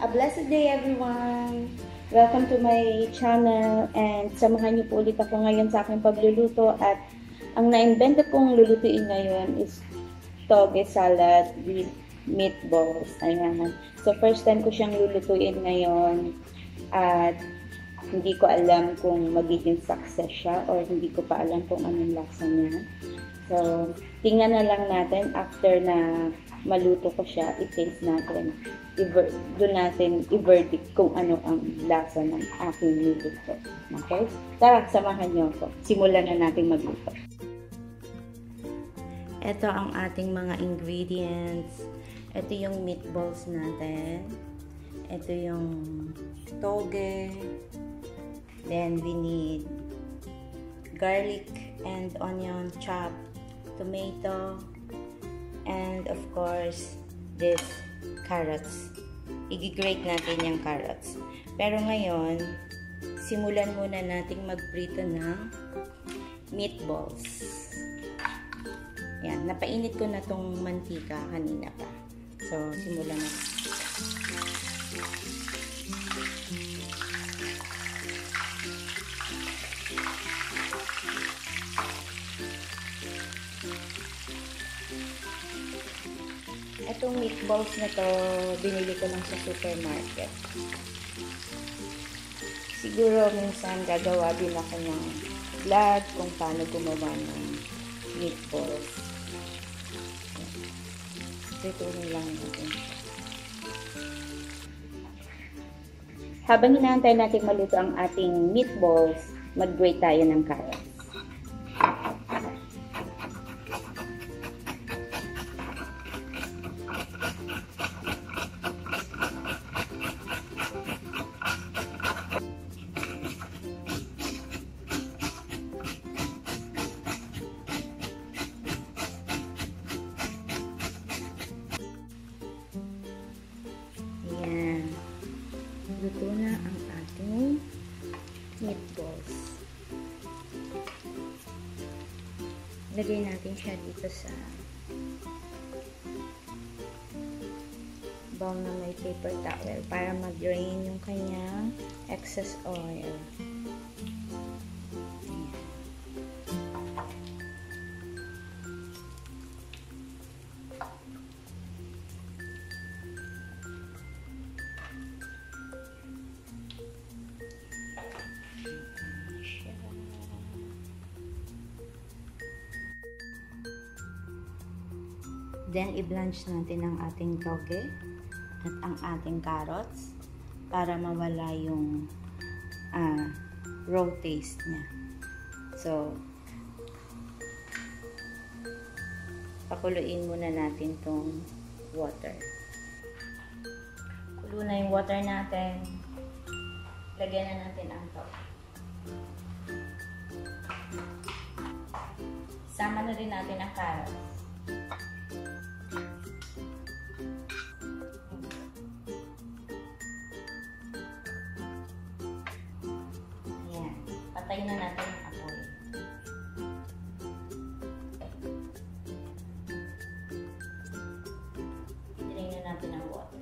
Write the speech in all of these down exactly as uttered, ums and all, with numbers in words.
A blessed day everyone! Welcome to my channel and samahan niyo po ulit ako ngayon sa aking pagluluto at ang naimbento kong lulutuin ngayon is toge salad with meatballs. Ayan. So first time ko siyang lulutuin ngayon at hindi ko alam kung magiging success siya or hindi ko pa alam kung anong lasa niya. So, tingnan na lang natin after na maluto ko siya, i-taste natin. Doon natin i-verdict kung ano ang lasa ng aking niluto. Okay? Tara, samahan niyo ako. Simulan na natin magluto. Ito ang ating mga ingredients. Ito yung meatballs natin. Ito yung toge. Then we need garlic and onion chopped, tomato, and of course, this carrots. I-grate natin yung carrots. Pero ngayon, simulan muna nating magprito ng meatballs. Yan, napainit ko na tong mantika kanina pa. So, simulan na. Itong meatballs na to, binili ko lang sa supermarket. Siguro minsan gagawa din ako ng vlog kung paano gumawa ng meatballs. Prituhin lang natin. Habang hinahantay natin maluto ang ating meatballs, mag-grate tayo ng carrots. Luto na ang ating meatballs. Lagay natin siya dito sa bowl na may paper towel para mag-drain yung kanyang excess oil. Then, i-blanch natin ang ating toge at ang ating carrots para mawala yung uh, raw taste niya. So, pakuluin muna natin tong water. Kulo na yung water natin. Lagyan na natin ang toge. Sama na rin natin ang carrots. Patayin na natin ang apoy. Drain na natin ang water.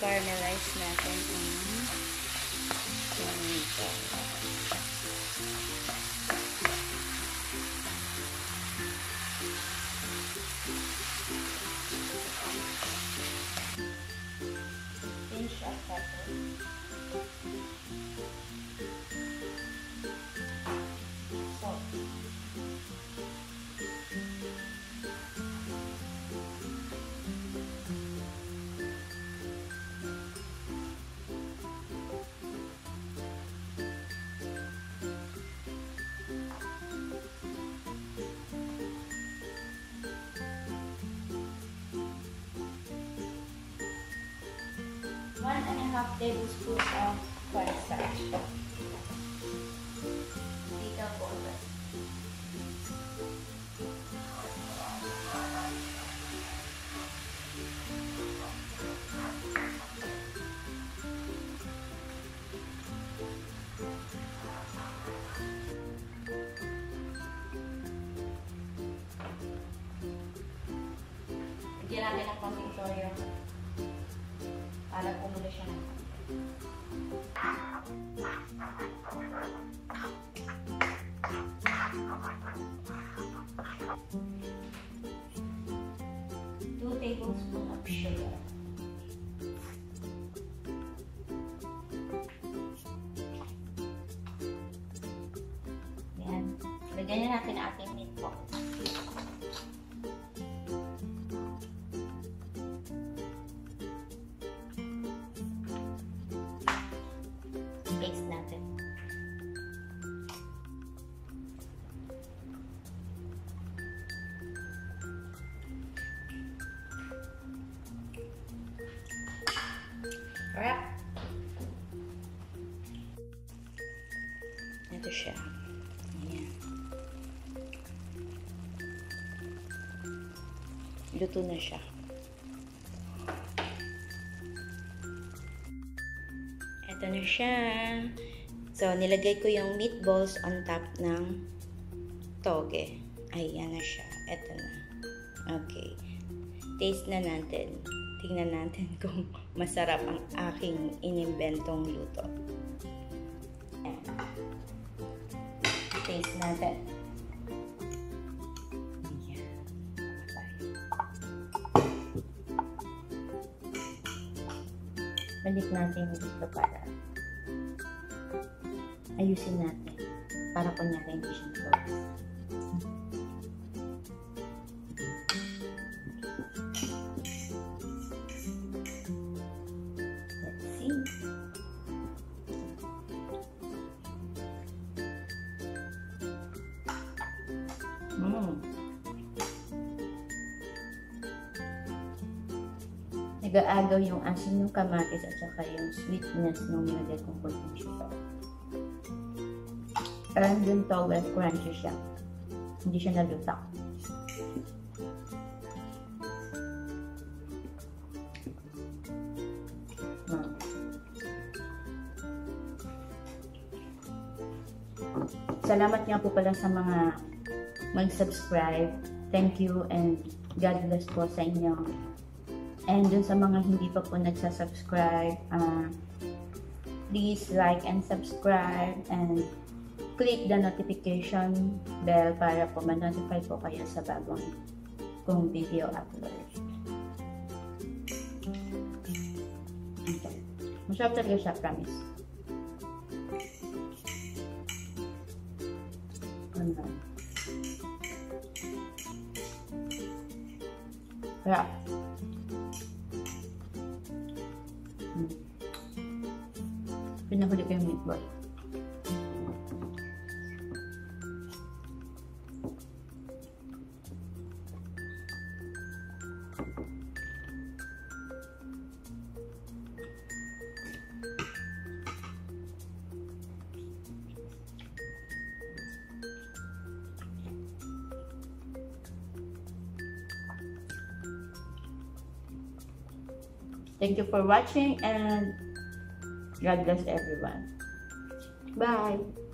Caramelize natin ang tomato. Pinch of pepper. Salt. One and a half tablespoons of like that. Bigger border. Bigyan natin ng konting toyo para kumulo siya ng two tablespoons of sugar. Ayan. Lagyan na natin ating meat po. Paste natin. Alright. Ito siya. Ayan. Luto na siya. Ito na siya. So, nilagay ko yung meatballs on top ng toge. Ayan na siya. Ito na. Okay. Taste na natin. Tingnan natin kung masarap ang aking inimbentong luto. Ayan. Taste natin. Balik natin dito para ayusin natin para kunyari hindi siya toge. Let's see. Mm. Nag-aagaw yung asin ng kamatis at saka yung sweetness ng nilagay kong konting sugar. Parang yung toge at crunchy siya. Hindi siya nalutak. Hmm. Salamat nga po pala sa mga mag-subscribe. Thank you and God bless po sa inyo. And dun sa mga hindi pa po nagsasubscribe, uh, please like and subscribe and click the notification bell para po ma-notify po kayo sa bagong kong video upload. Okay. Masarap talaga siya, promise. Ano? Yeah. Pinahuli ko yung meatball. Thank you for watching and God bless everyone. Bye.